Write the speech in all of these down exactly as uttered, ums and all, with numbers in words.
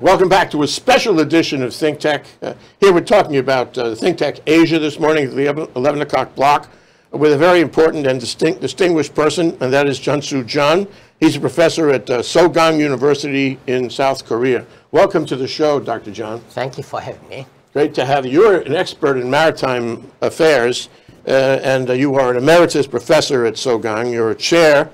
Welcome back to a special edition of Think Tech. Uh, here we're talking about uh, Think Tech Asia this morning at the eleven o'clock block with a very important and distinct, distinguished person, and that is Joonsoo Jon. He's a professor at uh, Sogang University in South Korea. Welcome to the show, Doctor Jon. Thank you for having me. Great to have you. You're an expert in maritime affairs, uh, and uh, you are an emeritus professor at Sogang. You're a chair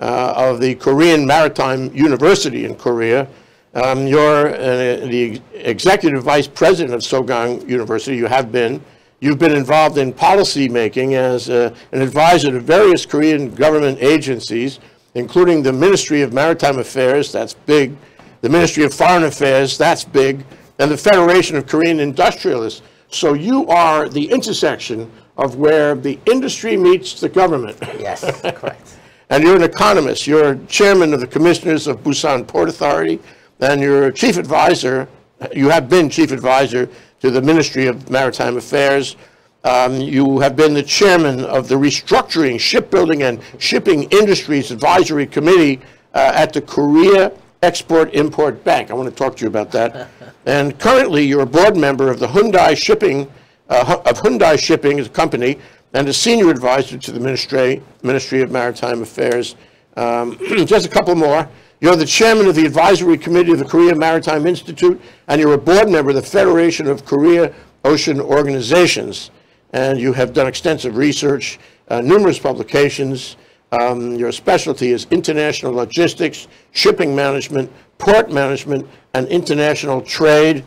uh, of the Korean Maritime University in Korea. Um, you're uh, the executive vice president of Sogang University. You have been. You've been involved in policy making as uh, an advisor to various Korean government agencies, including the Ministry of Maritime Affairs, that's big, the Ministry of Foreign Affairs, that's big, and the Federation of Korean Industrialists. So you are the intersection of where the industry meets the government. Yes, correct. And you're an economist. You're chairman of the commissioners of Busan Port Authority. And you're chief advisor, you have been chief advisor to the Ministry of Maritime Affairs. Um, you have been the chairman of the Restructuring Shipbuilding and Shipping Industries Advisory Committee uh, at the Korea Export-Import Bank. I want to talk to you about that. And currently, you're a board member of the Hyundai Shipping, uh, of Hyundai Shipping as a company, and a senior advisor to the Ministry, Ministry of Maritime Affairs. Um, just a couple more. You're the chairman of the advisory committee of the Korea Maritime Institute, and you're a board member of the Federation of Korea Ocean Organizations. And you have done extensive research, uh, numerous publications. Um, your specialty is international logistics, shipping management, port management, and international trade.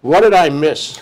What did I miss?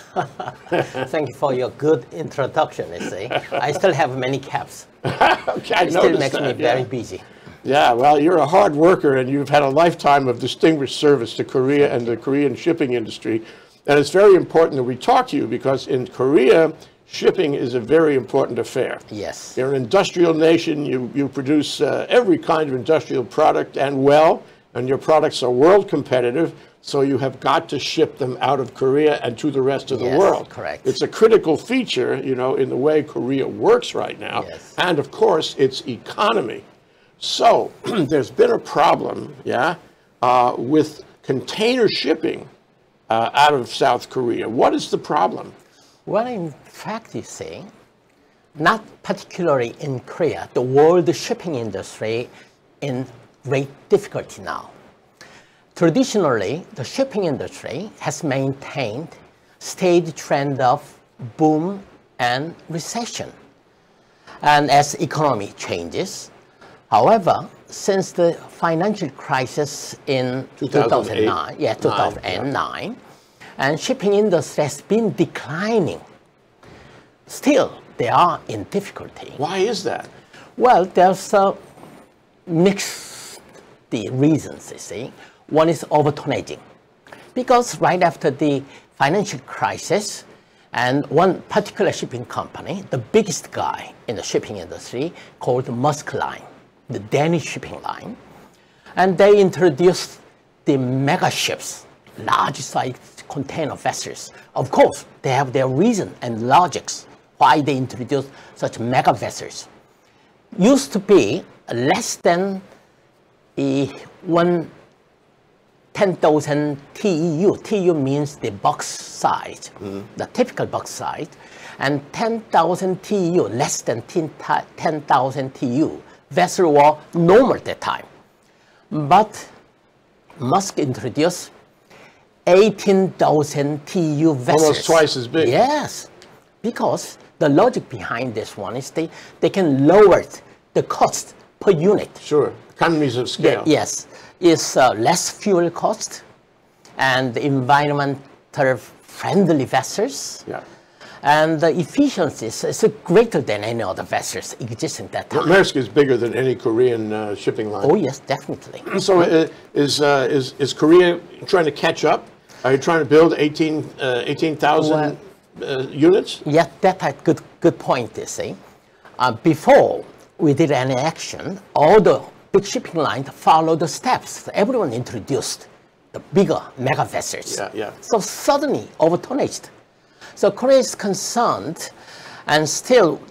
Thank you for your good introduction, I say. I still have many caps. Okay, I it still makes that, me yeah. very busy. Yeah, well, you're a hard worker, and you've had a lifetime of distinguished service to Korea and the Korean shipping industry. And it's very important that we talk to you, because in Korea, shipping is a very important affair. Yes. You're an industrial nation. You, you produce uh, every kind of industrial product, and well, and your products are world competitive. So you have got to ship them out of Korea and to the rest of the yes, world. Correct. It's a critical feature, you know, in the way Korea works right now. Yes. And, of course, its economy. So there's been a problem, yeah, uh, with container shipping uh, out of South Korea. What is the problem? Well, in fact, you see, not particularly in Korea, the world shipping industry in great difficulty now. Traditionally, the shipping industry has maintained steady trend of boom and recession, and as economy changes. However, since the financial crisis in two thousand nine, yeah, two thousand nine, yeah. and shipping industry has been declining, still they are in difficulty. Why is that? Well, there's a mixed the reasons, you see. One is over-tonnaging, because right after the financial crisis, and one particular shipping company, the biggest guy in the shipping industry, called Maersk Line, the Danish shipping line, and they introduced the mega ships, large-sized container vessels. Of course, they have their reason and logics why they introduced such mega vessels. Used to be less than a one ten thousand T E U. T E U means the box size, mm-hmm. the typical box size, and ten thousand T E U, less than ten thousand T E U. Vessel were normal at that time, but Musk introduced eighteen thousand T E U vessels. Almost twice as big. Yes, because the logic behind this one is they, they can lower the cost per unit. Sure, economies of scale. The, yes, it's uh, less fuel cost and environmental friendly vessels. Yeah. And the efficiencies is greater than any other vessels existing at that time. Well, Maersk is bigger than any Korean uh, shipping line. Oh yes, definitely. So uh, is, uh, is, is Korea trying to catch up? Are you trying to build eighteen thousand well, uh, units? Yes, that's a good, good point, you see. Uh, before we did any action, all the big shipping lines followed the steps. Everyone introduced the bigger mega vessels. Yeah, yeah. So suddenly over-tonnaged. So Korea is concerned, and still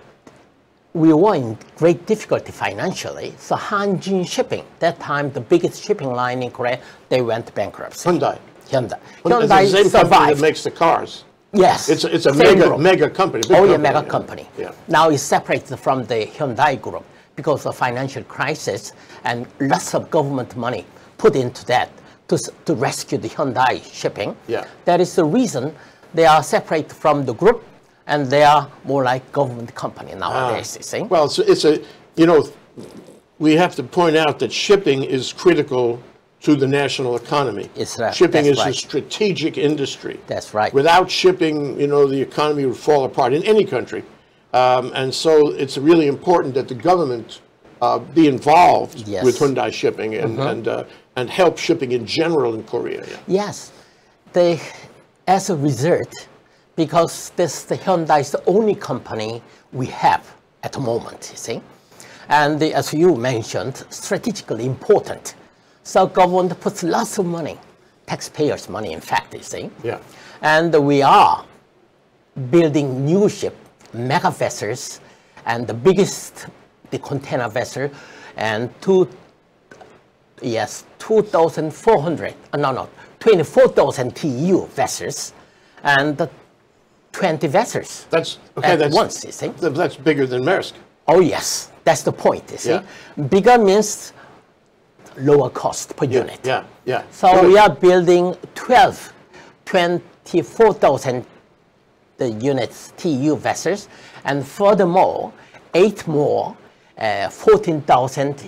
we were in great difficulty financially. So Hanjin Shipping, that time the biggest shipping line in Korea, they went bankrupt. Hyundai. Hyundai. Well, Hyundai it's the same survived. company that makes the cars. Yes. It's, it's a mega, group. mega company. Oh, company, a mega yeah. company. Yeah. Now it's separated from the Hyundai Group because of financial crisis and lots of government money put into that to, to rescue the Hyundai Shipping. Yeah. That is the reason they are separate from the group, and they are more like government company nowadays, ah. you see? Well, it's, it's a, you know, we have to point out that shipping is critical to the national economy. It's right. Shipping That's is right. a strategic industry. That's right. Without shipping, you know, the economy would fall apart in any country. Um, and so it's really important that the government uh, be involved yes. with Hyundai Shipping and, mm-hmm. and, uh, and help shipping in general in Korea. Yeah. Yes. They, as a result, because this, the Hyundai is the only company we have at the moment, you see. And the, as you mentioned, strategically important. So government puts lots of money, taxpayers' money, in fact, you see. Yeah. And we are building new ship, mega vessels, and the biggest, the container vessel, and two, yes, two thousand four hundred, no, no, twenty-four thousand T E U vessels, and the twenty vessels that's, okay, at that's, once, you see. That's bigger than Maersk. Oh, yes. That's the point, you see. Yeah. Bigger means lower cost per yeah, unit. Yeah, yeah. So really? we are building twelve, twenty-four thousand the units T U vessels, and furthermore, eight more, uh, fourteen thousand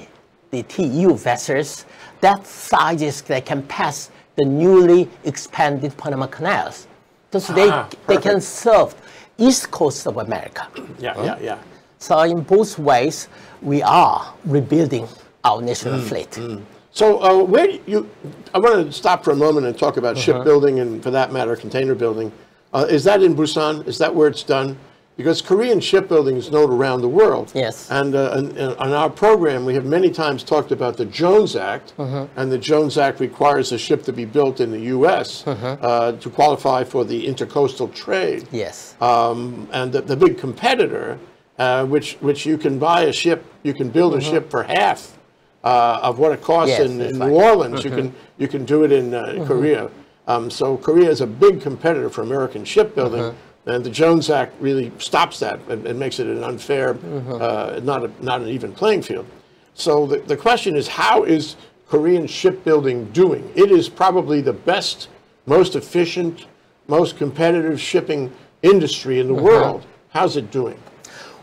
the T U vessels. That size is they can pass the newly expanded Panama Canals. So they, ah, they can serve east coast of America. Yeah, mm-hmm. yeah, yeah. So in both ways, we are rebuilding our national mm, fleet. Mm. So uh, where you, I want to stop for a moment and talk about uh-huh. shipbuilding and, for that matter, container building. Uh, is that in Busan? Is that where it's done? Because Korean shipbuilding is known around the world. Yes. And uh, in, in, on our program, we have many times talked about the Jones Act, uh-huh. and the Jones Act requires a ship to be built in the U S uh-huh. uh, to qualify for the intercoastal trade. Yes. Um, and the, the big competitor, uh, which which you can buy a ship, you can build mm-hmm. a ship for half uh, of what it costs yes, in, in New Orleans. Mm-hmm. You can you can do it in uh, mm-hmm. Korea. Um, so Korea is a big competitor for American shipbuilding, mm-hmm. and the Jones Act really stops that and, and makes it an unfair, mm-hmm. uh, not a, not an even playing field. So the the question is, how is Korean shipbuilding doing? It is probably the best, most efficient, most competitive shipping industry in the mm-hmm. world. How's it doing?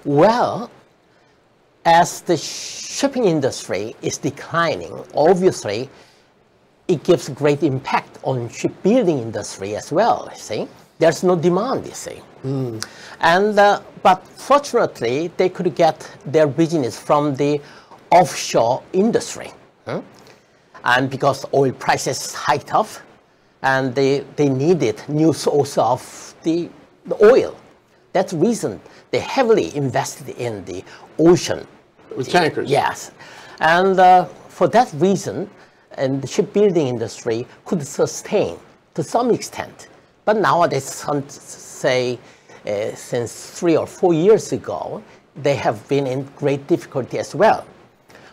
Well, as the shipping industry is declining, obviously, it gives great impact on shipbuilding industry as well, you see. There's no demand, you see. Mm. And, uh, but fortunately, they could get their business from the offshore industry. Huh? And because oil prices hiked up, and they, they needed new source of the, the oil. That's the reason they heavily invested in the ocean. With tankers. Yes. And uh, for that reason, and the shipbuilding industry could sustain to some extent. But nowadays, some say, uh, since three or four years ago, they have been in great difficulty as well.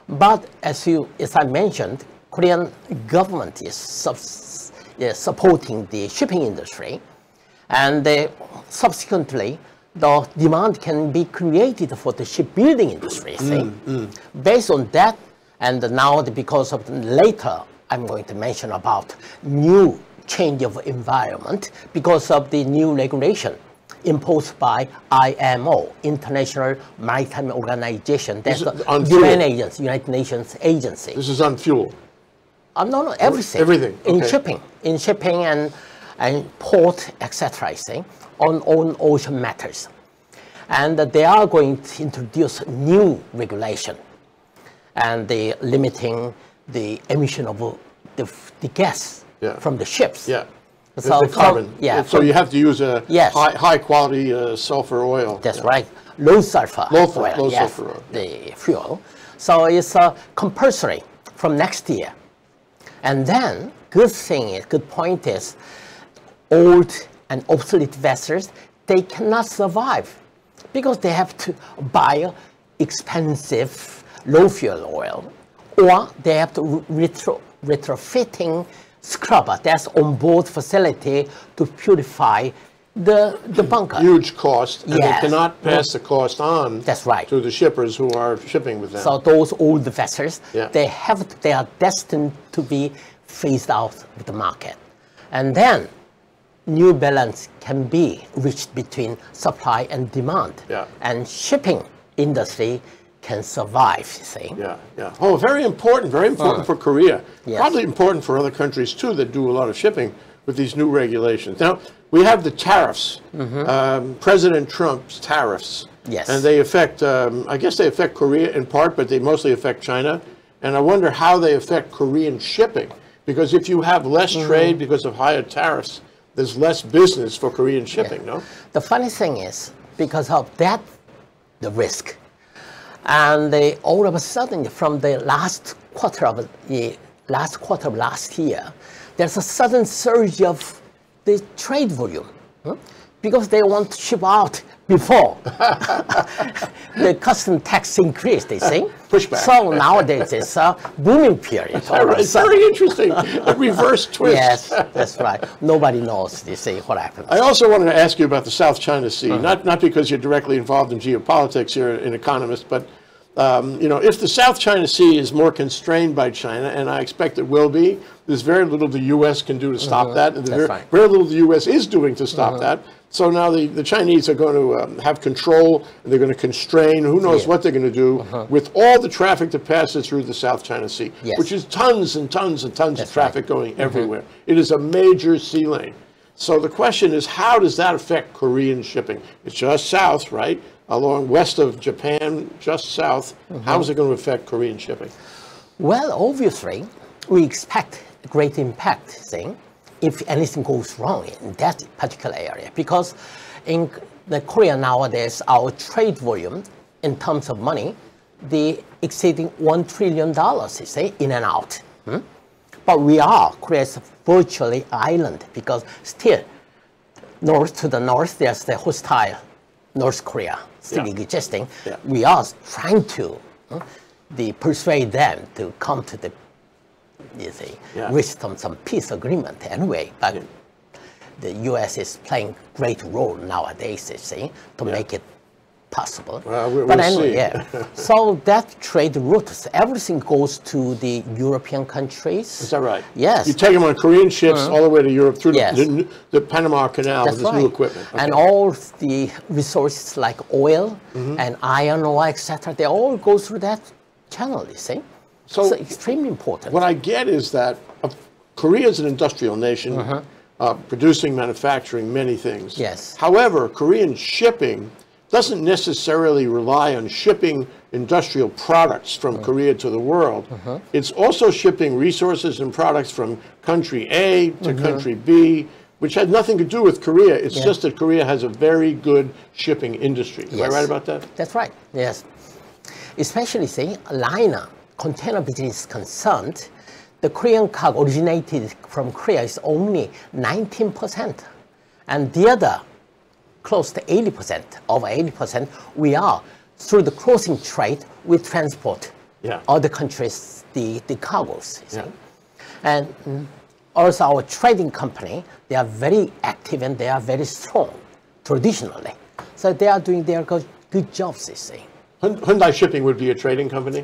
But as, you, as I mentioned, Korean government is, subs, is supporting the shipping industry, and they, subsequently, the demand can be created for the shipbuilding industry, see? Mm, mm. Based on that, and now because of later, I'm going to mention about new change of environment because of the new regulation imposed by I M O, International Maritime Organization. That's the U N agency, United Nations agency. This is on fuel? Uh, no, no, everything. Everything, okay. In shipping, in shipping and, and port, et cetera, you see, on, on ocean matters. And they are going to introduce new regulation, and the limiting the emission of the, the gas yeah. from the ships. Yeah, so the carbon. From, yeah, so from, you have to use a yes. high, high quality uh, sulfur oil. That's yeah. right, low sulfur low, oil, low yes, sulfur oil. The fuel. So it's uh, compulsory from next year. And then, good thing is, good point is, old and obsolete vessels, they cannot survive because they have to buy expensive low fuel oil, or they have to retro, retrofitting scrubber that's on board facility to purify the, the bunker. Huge cost, and yes. they cannot pass the cost on that's right. to the shippers who are shipping with them. So those old vessels, yeah. they, have, they are destined to be phased out of the market. And then new balance can be reached between supply and demand. Yeah. And shipping industry can survive, you see. Yeah, yeah. Oh, very important, very important uh, for Korea. Yes. Probably important for other countries, too, that do a lot of shipping with these new regulations. Now, we have the tariffs, mm-hmm. um, President Trump's tariffs. Yes. And they affect, um, I guess they affect Korea in part, but they mostly affect China. And I wonder how they affect Korean shipping. Because if you have less mm-hmm. trade because of higher tariffs, there's less business for Korean shipping, yeah. no? The funny thing is, because of that, the risk. And they, all of a sudden, from the last quarter of the last quarter of last year, there's a sudden surge of the trade volume. Hmm? Because they want to ship out before the custom tax increase, they see. Pushback. So nowadays it's a booming period. It's very interesting. A reverse twist. Yes, that's right. Nobody knows, they see, what happens. I also wanted to ask you about the South China Sea, mm-hmm. not, not because you're directly involved in geopolitics, you're an economist, but um, you know, if the South China Sea is more constrained by China, and I expect it will be, there's very little the U S can do to stop mm-hmm. that, and there's very, right. very little the U S is doing to stop mm-hmm. that. So now the, the Chinese are going to um, have control, and they're going to constrain, who knows yeah. what they're going to do, uh-huh. with all the traffic that passes through the South China Sea, yes. which is tons and tons and tons That's of traffic right. going mm-hmm. everywhere. It is a major sea lane. So the question is, how does that affect Korean shipping? It's just south, right? Along west of Japan, just south. Mm-hmm. How is it going to affect Korean shipping? Well, obviously, we expect great impact, see? If anything goes wrong in that particular area, because in the Korea nowadays, our trade volume in terms of money, the exceeding one trillion dollars, you say, in and out. Hmm? But we are Korea's virtually island because still, north to the north, there's the hostile North Korea still yeah. existing. Yeah. We are trying to hmm, the persuade them to come to the. You see, yeah. reached on some peace agreement anyway, but yeah. the U S is playing a great role nowadays, you see, to yeah. make it possible. Well, we'll but anyway, see. yeah. So that trade routes, everything goes to the European countries. Is that right? Yes. You take them on Korean ships uh-huh. all the way to Europe through yes. the, the Panama Canal That's with this right. new equipment. Okay. And all the resources like oil mm-hmm. and iron ore, et cetera, they all go through that channel, you see. So it's extremely important. What I get is that uh, Korea is an industrial nation, uh-huh. uh, producing, manufacturing many things. Yes. However, Korean shipping doesn't necessarily rely on shipping industrial products from uh-huh. Korea to the world. Uh-huh. It's also shipping resources and products from country A to uh-huh. country B, which has nothing to do with Korea. It's yeah. just that Korea has a very good shipping industry. Am yes. I right about that? That's right, yes. Especially, see, liner. Container business is concerned, the Korean cargo originated from Korea is only nineteen percent. And the other, close to eighty percent, over eighty percent, we are, through the crossing trade, we transport yeah. other countries, the, the cargoes. You see? Yeah. And also our trading company, they are very active and they are very strong, traditionally. So they are doing their good, good jobs, you see. Hyundai Shipping would be a trading company?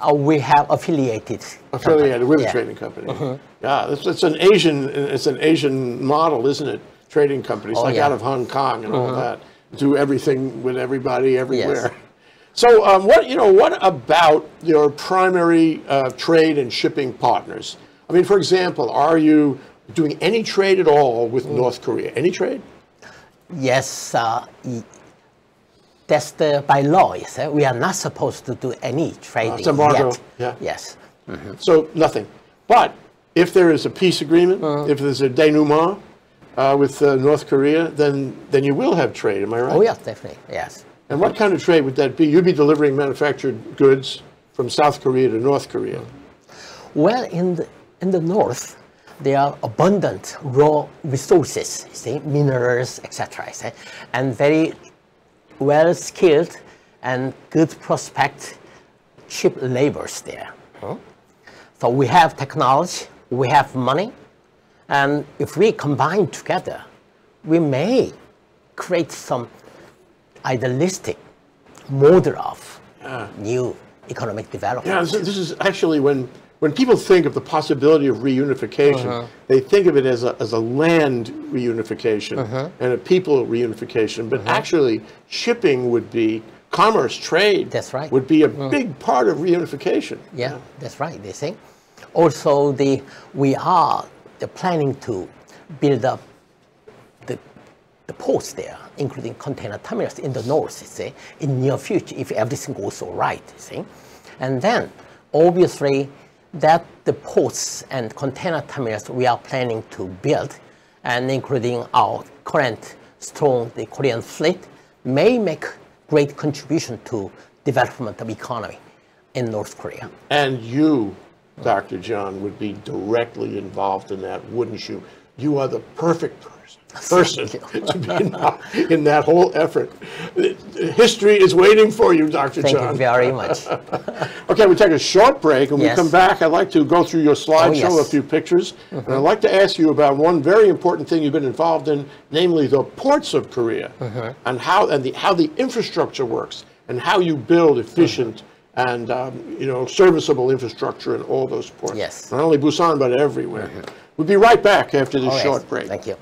Uh, we have affiliated. Affiliated company. with yeah. a trading company. Uh-huh. Yeah, it's, it's an Asian. It's an Asian model, isn't it? Trading companies, oh, like yeah. out of Hong Kong and uh-huh. all that, do everything with everybody everywhere. Yes. So, um, what you know, what about your primary uh, trade and shipping partners? I mean, for example, are you doing any trade at all with mm. North Korea? Any trade? Yes. Uh, e That's the, by law, is that we are not supposed to do any trading uh, yet. Yeah. Yes. Mm-hmm. So nothing. But if there is a peace agreement, uh-huh. if there's a denouement uh, with uh, North Korea, then, then you will have trade, am I right? Oh, yes, definitely, yes. And what kind of trade would that be? You'd be delivering manufactured goods from South Korea to North Korea. Well, in the, in the north, there are abundant raw resources, you see, minerals, et cetera, and very well-skilled and good prospect, cheap labors there. Huh? So we have technology, we have money, And if we combine together, we may create some idealistic model of yeah. new economic development. Yeah, this, this is actually when, when people think of the possibility of reunification, uh-huh. they think of it as a, as a land reunification uh-huh. and a people reunification. But uh-huh. actually, shipping would be, commerce, trade, that's right. would be a uh-huh. big part of reunification. Yeah, yeah, that's right, they think. Also, the, we are planning to build up the, the ports there, including container terminals in the north, you see, in near future, if everything goes all right, you see. And then, obviously, that the ports and container terminals we are planning to build, and including our current strong the Korean fleet, may make great contribution to development of economy in North Korea. And you, Doctor Jon, would be directly involved in that, wouldn't you? You are the perfect person, person to be involved in that whole effort. History is waiting for you, Doctor Jon. Thank you very much. Okay, we take a short break. When yes. we come back, I'd like to go through your slideshow, oh, yes. a few pictures. Mm-hmm. And I'd like to ask you about one very important thing you've been involved in, namely the ports of Korea, mm-hmm. and, how, and the, how the infrastructure works, and how you build efficient mm-hmm. and, um, you know, serviceable infrastructure in all those ports. Yes. Not only Busan, but everywhere. Mm-hmm. We'll be right back after this all short right. break. Thank you.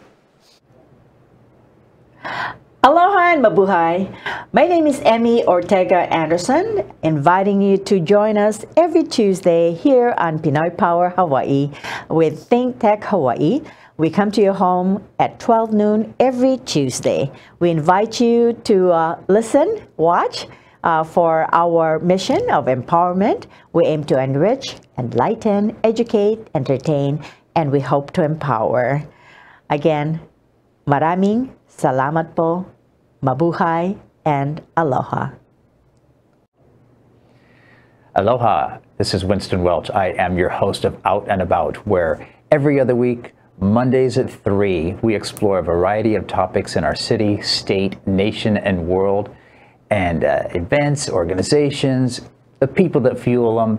Aloha and mabuhay. My name is Emmy Ortega Anderson, inviting you to join us every Tuesday here on Pinoy Power Hawaii with Think Tech Hawaii. We come to your home at twelve noon every Tuesday. We invite you to uh, listen, watch, Uh, for our mission of empowerment. We aim to enrich, enlighten, educate, entertain, and we hope to empower. Again, maraming salamat po, mabuhay, and aloha. Aloha, this is Winston Welch. I am your host of Out and About, where every other week, Mondays at three, we explore a variety of topics in our city, state, nation, and world, and uh, events, organizations, the people that fuel them.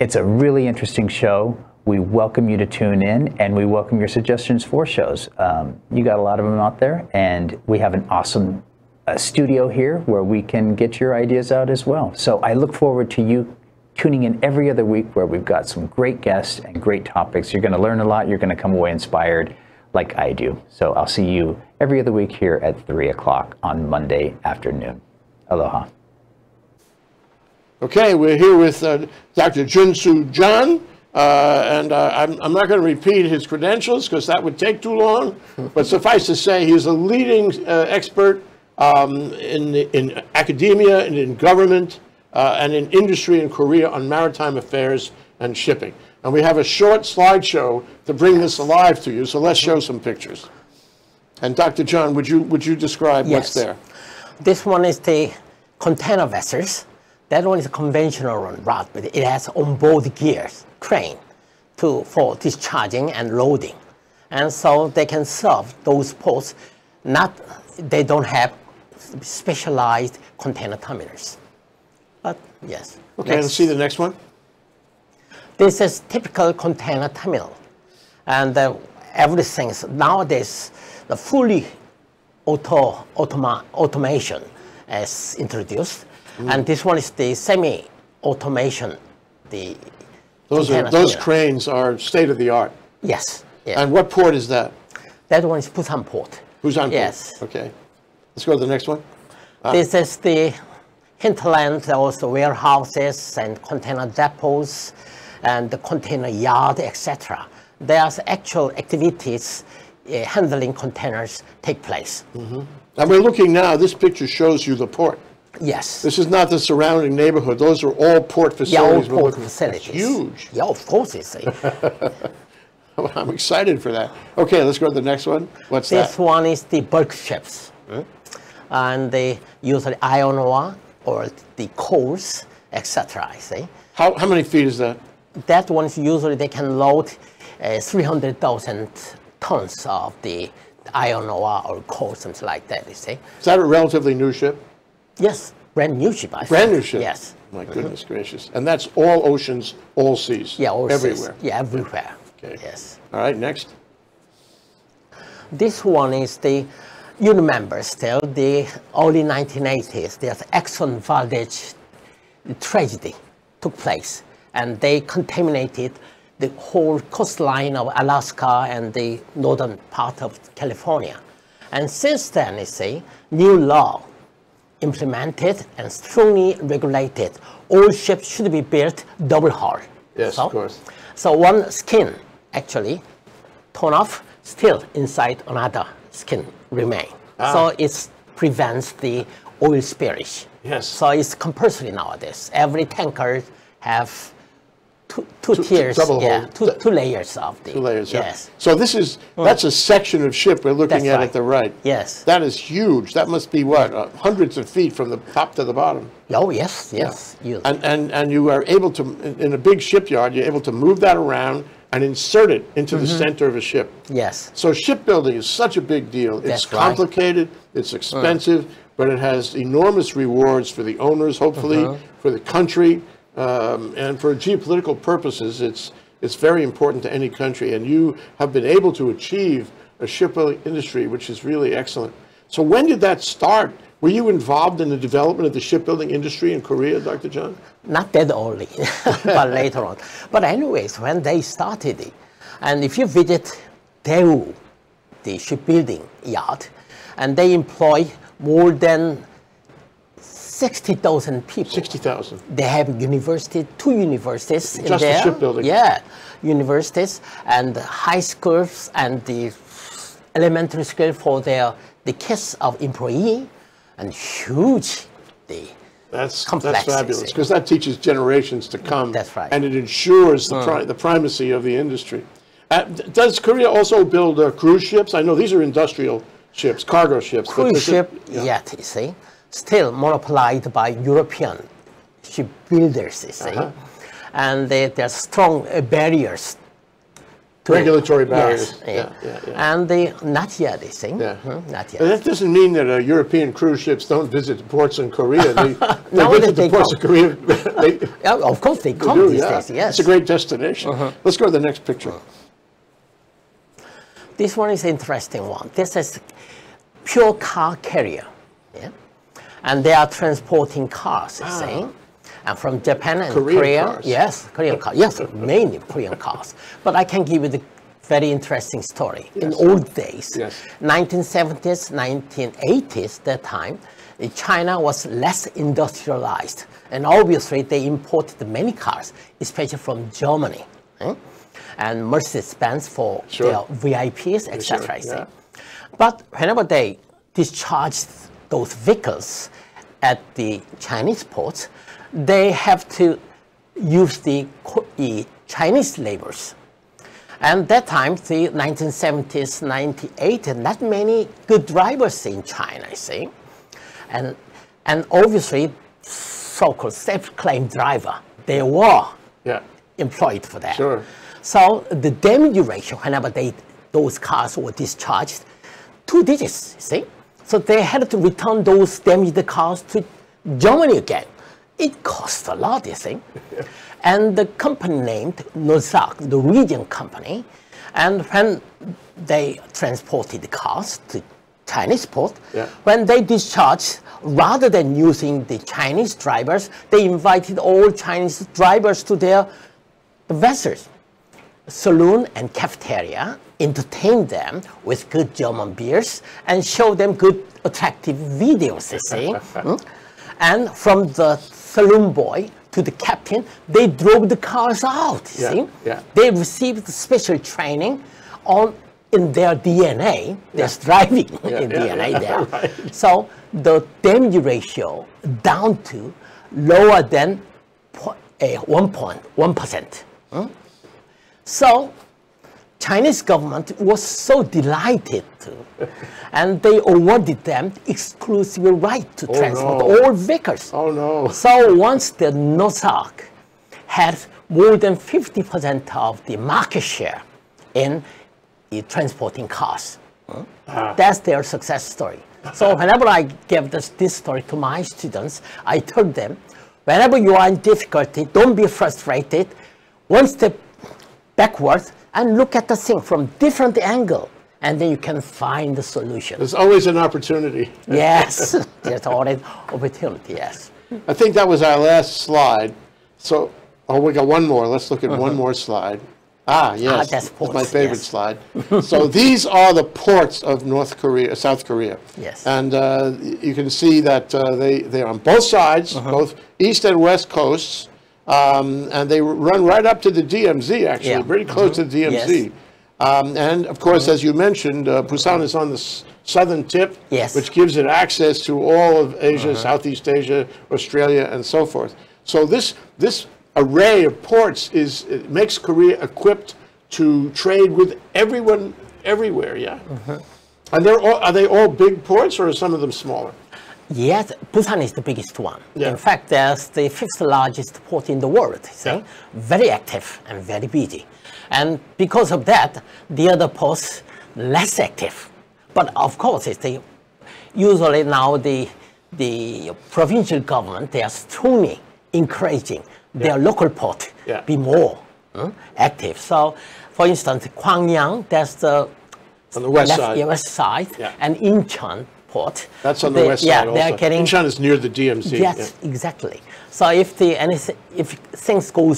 It's a really interesting show. We welcome you to tune in, and we welcome your suggestions for shows. Um, you got a lot of them out there, and we have an awesome uh, studio here where we can get your ideas out as well. So I look forward to you tuning in every other week, where we've got some great guests and great topics. You're gonna learn a lot, you're gonna come away inspired like I do. So I'll see you every other week here at three o'clock on Monday afternoon. Aloha. Okay, we're here with uh, Doctor Joonsoo Jon, uh, and uh, I'm, I'm not going to repeat his credentials because that would take too long, but suffice to say he's a leading uh, expert um, in, in academia and in government uh, and in industry in Korea on maritime affairs and shipping. And we have a short slideshow to bring this alive to you, so let's show some pictures. And Doctor Jon, would you, would you describe yes. what's there? This one is the container vessels. That one is a conventional route, but it has onboard gears, crane, to, for discharging and loading. And so they can serve those ports. Not, they don't have specialized container terminals. But yes. Okay, let's see the next one. This is typical container terminal. And uh, everything nowadays, the fully Auto, automa, automation is introduced, mm. and this one is the semi-automation. The those are, those here. cranes are state of the art. Yes. Yeah. And what port is that? That one is Busan Port. Busan yes. Port. Yes. Okay. Let's go to the next one. Ah. This is the hinterland. Also warehouses and container depots, and the container yard, et cetera. There's actual activities. Uh, handling containers take place. Mm-hmm. And we're looking now, this picture shows you the port. Yes. This is not the surrounding neighborhood. Those are all port facilities. Yeah, all port facilities. It's huge. Yeah, of course it's. A... well, I'm excited for that. Okay, let's go to the next one. What's this that? This one is the bulk ships. Huh? And they usually iron ore or the coals, et cetera. I see. How, how many feet is that? That one's usually they can load uh, three hundred thousand tons of the iron ore or coal, something like that, you see. Is that a relatively new ship? Yes, brand new ship, I think. Brand new ship? Yes. My goodness mm-hmm. gracious. And that's all oceans, all seas? Yeah, all everywhere. Seas. Yeah, everywhere. Okay. Yes. All right, next. This one is the, you remember still, the early nineteen eighties, the Exxon Valdez tragedy took place, and they contaminated the whole coastline of Alaska and the northern part of California. And since then, you see, new law implemented and strongly regulated. All ships should be built double hull. Yes, so, of course. So one skin actually torn off, still inside another skin remain. Ah. So it prevents the oil spillage. Yes. So it's compulsory nowadays. Every tanker have Two, two, two tiers, double yeah, hole. Two, two layers of the... Two layers, yes. Yeah. So this is, that's a section of ship we're looking that's at right. at the right. Yes. That is huge. That must be what, uh, hundreds of feet from the top to the bottom. Oh, yes, yes. Yeah. And, and, and you are able to, in, in a big shipyard, you're able to move that around and insert it into mm-hmm. the center of a ship. Yes. So shipbuilding is such a big deal. It's that's complicated, right. it's expensive, mm. but it has enormous rewards for the owners, hopefully, mm-hmm. for the country. Um, and for geopolitical purposes, it's, it's very important to any country. And you have been able to achieve a shipbuilding industry, which is really excellent. So when did that start? Were you involved in the development of the shipbuilding industry in Korea, Doctor Jon? Not that only, but later on. But anyways, when they started it, and if you visit Daewoo, the shipbuilding yard, and they employ more than sixty thousand people. sixty thousand. They have university, two universities in there. Just the shipbuilding. Yeah, universities and high schools and the elementary school for their the kids of employee, and huge the that's complexity. That's fabulous, because that teaches generations to come. That's right. And it ensures the, pri mm. the primacy of the industry. Uh, does Korea also build uh, cruise ships? I know these are industrial ships, cargo ships. Cruise but ship, yeah. yet, you see. Still monopolized by European shipbuilders, you see, uh-huh. and they, there are strong uh, barriers. To Regulatory it. barriers. Yes, yeah. Yeah, yeah, yeah. And they, not yet, you see, yeah. hmm? not yet. But that doesn't mean that uh, European cruise ships don't visit the ports in Korea. They, they no, visit they the ports come. of Korea. they, yeah, of course they come they do, these yeah. days, yes. It's a great destination. Uh-huh. Let's go to the next picture. This one is an interesting one. This is pure car carrier. Yeah? And they are transporting cars, you ah. see, and from Japan and Korean Korea. Cars. Yes, Korean cars. Yes, mainly Korean cars. But I can give you the very interesting story. Yes. In old days, yes. nineteen seventies, nineteen eighties, that time, China was less industrialized, and obviously they imported many cars, especially from Germany, eh? and Mercedes Benz for sure. their V I Ps, et cetera. Sure. Yeah. But whenever they discharged those vehicles at the Chinese ports, they have to use the Chinese laborers. And that time, the nineteen seventies, nineteen eighties, not many good drivers in China, you see. And, and obviously, so-called self-claimed driver, they were yeah. employed for that. Sure. So the damage ratio, whenever they, those cars were discharged, two digits, you see. So they had to return those damaged cars to Germany again. It cost a lot, you see. Yeah. And the company named NOSAC, the region company, and when they transported the cars to Chinese port, yeah. when they discharged, rather than using the Chinese drivers, they invited all Chinese drivers to their vessels, saloon and cafeteria, entertain them with good German beers and show them good attractive videos, you see. mm? And from the saloon boy to the captain, they drove the cars out, you yeah, see. Yeah. They received special training on in their D N A, there's yeah. driving yeah, in yeah, D N A yeah, there. Right. So the damage ratio down to lower than one point one percent. Mm? So Chinese government was so delighted to, and they awarded them exclusive right to oh transport no. all vehicles. Oh no! So once the NOSAC had more than fifty percent of the market share in uh, transporting cars, huh? ah. that's their success story. So whenever I give this, this story to my students, I tell them, whenever you are in difficulty, don't be frustrated. One step backwards, and look at the thing from different angle. and then you can find the solution. There's always an opportunity. Yes, there's always opportunity, yes. I think that was our last slide. So, oh, we got one more. Let's look at mm-hmm. one more slide. Ah, yes, ah, that's ports, that's my favorite yes. slide. So these are the ports of North Korea, South Korea. Yes. And uh, you can see that uh, they, they're on both sides, uh-huh. both east and west coasts, um, and they run right up to the D M Z, actually, yeah. pretty close mm-hmm. to the D M Z. Yes. Um, and, of course, mm-hmm. as you mentioned, uh, Busan is on the s southern tip, yes. which gives it access to all of Asia, uh-huh. Southeast Asia, Australia, and so forth. So this this... array of ports is it makes Korea equipped to trade with everyone everywhere. Yeah, mm-hmm. and they're all, are they all big ports or are some of them smaller? Yes, Busan is the biggest one. Yeah. In fact, that's the fifth largest port in the world. See? Yeah. Very active and very busy, and because of that, the other ports less active. But of course, it's the, usually now the the provincial government they are strongly encouraging. Their yeah. local port yeah. be more huh? active. So, for instance, Gwangyang, that's the, on the west left side, west side yeah. and Incheon port. That's on they, the west yeah, side also. Getting, Incheon is near the D M Z. Yes, yeah. exactly. So if, the, if things go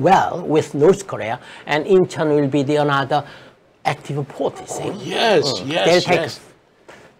well with North Korea, and Incheon will be the another active port, you see? Oh, yes, mm. yes, take yes.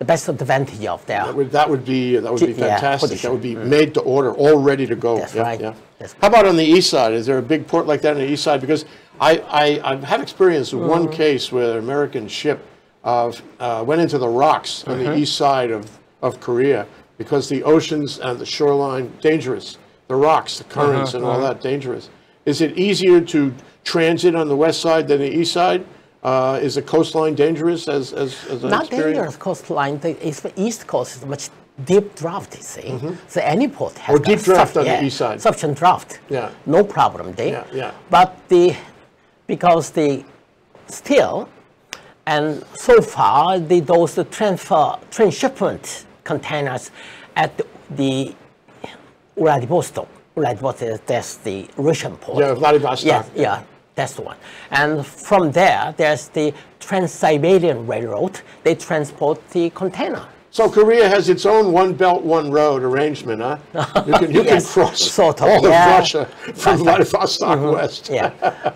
the best advantage of their... That would, that would be, that would be fantastic. Yeah, that would be mm. made to order, all ready to go. That's yeah, right. Yeah. How about on the east side? Is there a big port like that on the east side? Because I, I, I've had experience with mm-hmm. one case where an American ship uh, uh, went into the rocks on mm-hmm. the east side of, of Korea because the oceans and the shoreline, dangerous. The rocks, the currents mm-hmm. and all mm-hmm. that, dangerous. Is it easier to transit on the west side than the east side? Uh, is the coastline dangerous as, as, as an Not experience? Dangerous coastline. The east, the east coast is much deep draft, you see. Mm-hmm. So any port has or deep draft on yeah, the east side. Sufficient draft. Yeah. No problem there. Yeah, yeah. But the because the still and so far the those the transfer transshipment containers at the, the Vladivostok. Vladivostok that's the Russian port. Yeah, Vladivostok. Yeah, yeah, that's the one. And from there there's the Trans-Siberian Railroad. They transport the container. So Korea has its own one belt, one road arrangement, huh? You can, you yes, can cross sort of, all yeah. of Russia from Vladivostok mm-hmm. west. Yeah.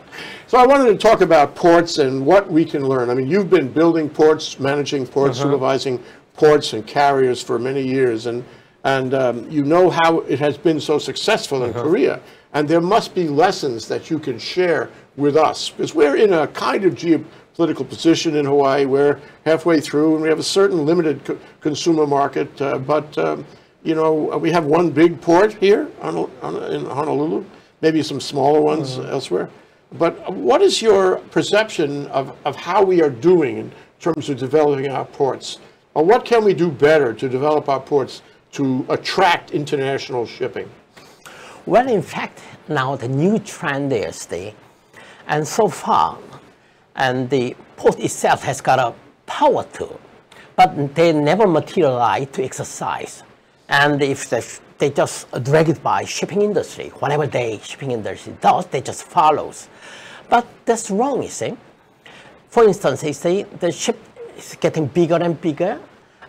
So I wanted to talk about ports and what we can learn. I mean, you've been building ports, managing ports, mm-hmm. supervising ports and carriers for many years, and, and um, you know how it has been so successful in mm-hmm. Korea. And there must be lessons that you can share with us, because we're in a kind of geo... political position in Hawaii. We're halfway through and we have a certain limited co consumer market, uh, but um, you know, we have one big port here on, on, in Honolulu, maybe some smaller ones mm-hmm. elsewhere. But what is your perception of, of how we are doing in terms of developing our ports? Or what can we do better to develop our ports to attract international shipping? Well, in fact, now the new trend is the, and so far, and the port itself has got a power tool, but they never materialize to exercise. And if they, they just drag it by shipping industry, whatever the shipping industry does, they just follows. But that's wrong, you see. For instance, you see, the ship is getting bigger and bigger,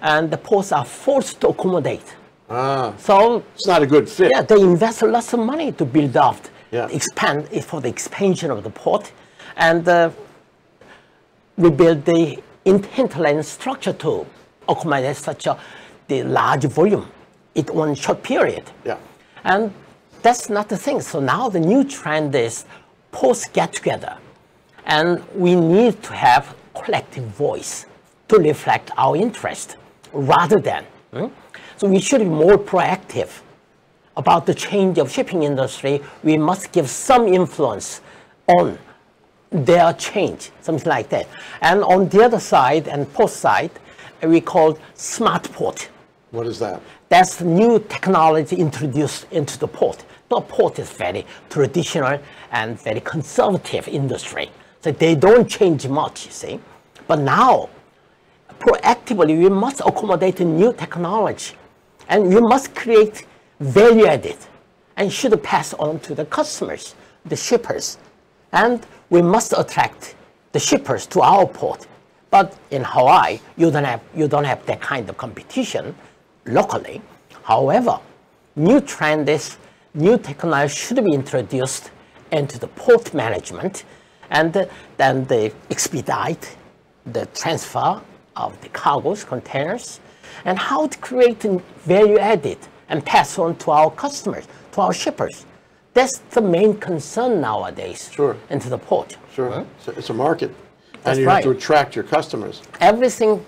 and the ports are forced to accommodate. Ah, so it's not a good fit. Yeah, they invest lots of money to build up, yeah. expand for the expansion of the port, and. Uh, We build the hinterland structure to accommodate such a the large volume in one short period. Yeah. And that's not the thing. So now the new trend is post get together. And we need to have collective voice to reflect our interest rather than. Hmm? So we should be more proactive about the change of shipping industry. We must give some influence on their change, something like that. And on the other side and port side, we call smart port. What is that? That's new technology introduced into the port. The port is very traditional and very conservative industry. So they don't change much, you see. But now, proactively, we must accommodate new technology. And we must create value added and should pass on to the customers, the shippers. And we must attract the shippers to our port But in Hawaii, you don't have, you don't have that kind of competition locally. However, new trends, new technology should be introduced into the port management, and then they expedite the transfer of the cargoes, containers, and how to create value added and pass on to our customers, to our shippers. That's the main concern nowadays. Sure. Into the port. Sure. Mm-hmm. So it's a market. That's and you right. have to attract your customers. Everything,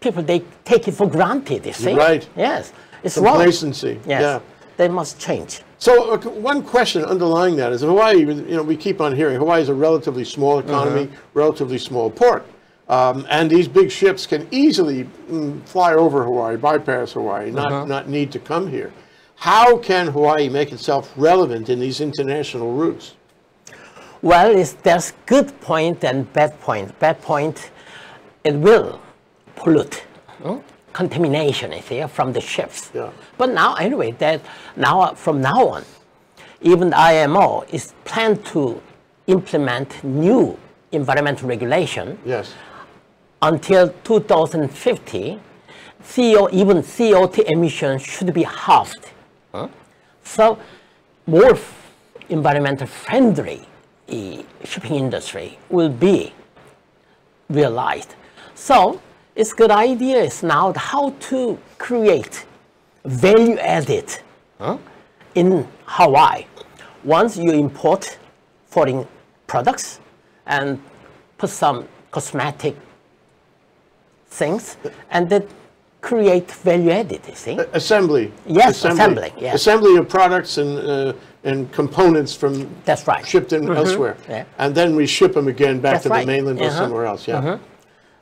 people, they take it for granted, you see. Right. Yes. It's wrong. Complacency. Yes. Yeah. They must change. So uh, one question underlying that is Hawaii, you know, we keep on hearing Hawaii is a relatively small economy, mm-hmm. relatively small port. Um, and these big ships can easily mm, fly over Hawaii, bypass Hawaii, not, mm-hmm. not need to come here. How can Hawaii make itself relevant in these international routes? Well, it's, there's good point and bad point. Bad point, it will pollute. Mm-hmm. Contamination is here from the ships. Yeah. But now, anyway, that now from now on, even the I M O is planned to implement new environmental regulation. Yes. Until two thousand fifty, C O, even C O two emissions should be halved. Huh? So, more environmental friendly shipping industry will be realized. So, it's a good idea is now how to create value added huh? in Hawaii. Once you import foreign products and put some cosmetic things and then create value added, you see? Assembly. Yes, assembly. Assembly, yes. Assembly of products and, uh, and components from That's right. shipped in mm-hmm. elsewhere. Yeah. And then we ship them again back That's to right. the mainland uh-huh. or somewhere else. Yeah. Mm-hmm.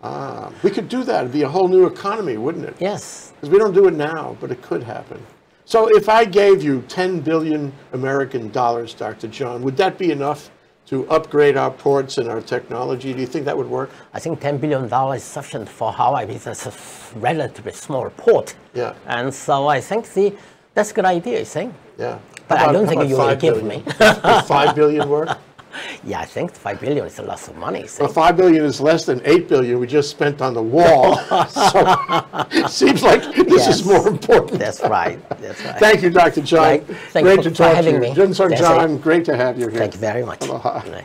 Ah, we could do that. It'd be a whole new economy, wouldn't it? Yes. Because we don't do it now, but it could happen. So if I gave you ten billion American dollars, Doctor Jon, would that be enough to upgrade our ports and our technology? Do you think that would work? I think ten billion dollars is sufficient for Hawaii because it's a relatively small port. Yeah. And so I think the, that's a good idea, you think? Yeah. But about, I don't think you will give me. Does five billion work? Yeah, I think five billion is a lot of money. So. Well, five billion is less than eight billion we just spent on the wall. So it seems like this yes. is more important. That's right. That's right. Thank you, Doctor Jon. Right. Great to talk to you. Joonsoo Jon, great to have you here. Thank you very much. Aloha.